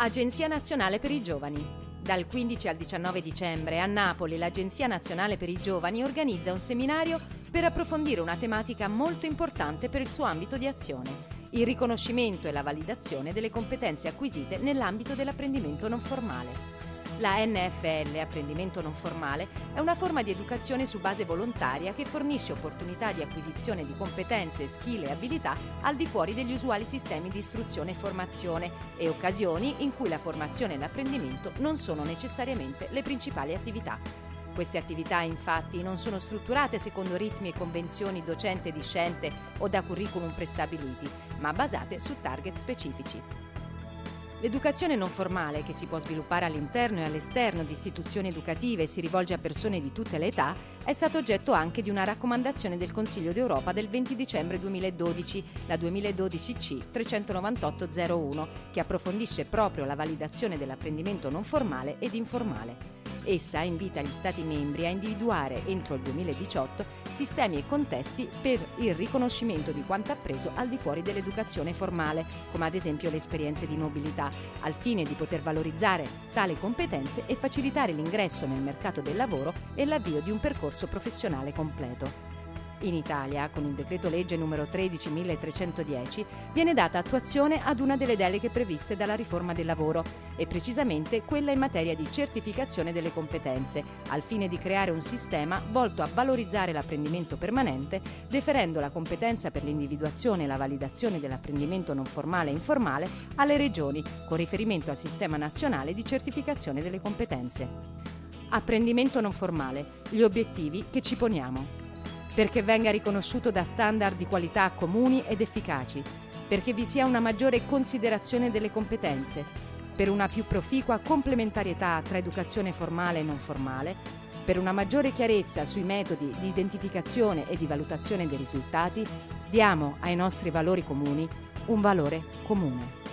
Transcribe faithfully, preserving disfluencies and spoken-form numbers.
Agenzia Nazionale per i Giovani. Dal quindici al diciannove dicembre a Napoli l'Agenzia Nazionale per i Giovani organizza un seminario per approfondire una tematica molto importante per il suo ambito di azione: il riconoscimento e la validazione delle competenze acquisite nell'ambito dell'apprendimento non formale. La N F L, apprendimento non formale, è una forma di educazione su base volontaria che fornisce opportunità di acquisizione di competenze, skill e abilità al di fuori degli usuali sistemi di istruzione e formazione e occasioni in cui la formazione e l'apprendimento non sono necessariamente le principali attività. Queste attività, infatti, non sono strutturate secondo ritmi e convenzioni docente-discente o da curriculum prestabiliti, ma basate su target specifici. L'educazione non formale, che si può sviluppare all'interno e all'esterno di istituzioni educative e si rivolge a persone di tutte le età, è stato oggetto anche di una raccomandazione del Consiglio d'Europa del venti dicembre duemiladodici, la duemiladodici C trecentonovantotto zero uno, che approfondisce proprio la validazione dell'apprendimento non formale ed informale. Essa invita gli Stati membri a individuare entro il duemiladiciotto sistemi e contesti per il riconoscimento di quanto appreso al di fuori dell'educazione formale, come ad esempio le esperienze di mobilità, al fine di poter valorizzare tali competenze e facilitare l'ingresso nel mercato del lavoro e l'avvio di un percorso professionale completo. In Italia, con il decreto legge numero tredici trecentodieci, viene data attuazione ad una delle deleghe previste dalla riforma del lavoro, e precisamente quella in materia di certificazione delle competenze, al fine di creare un sistema volto a valorizzare l'apprendimento permanente, deferendo la competenza per l'individuazione e la validazione dell'apprendimento non formale e informale alle regioni, con riferimento al Sistema Nazionale di Certificazione delle Competenze. Apprendimento non formale, gli obiettivi che ci poniamo. Perché venga riconosciuto da standard di qualità comuni ed efficaci, perché vi sia una maggiore considerazione delle competenze, per una più proficua complementarietà tra educazione formale e non formale, per una maggiore chiarezza sui metodi di identificazione e di valutazione dei risultati, diamo ai nostri valori comuni un valore comune.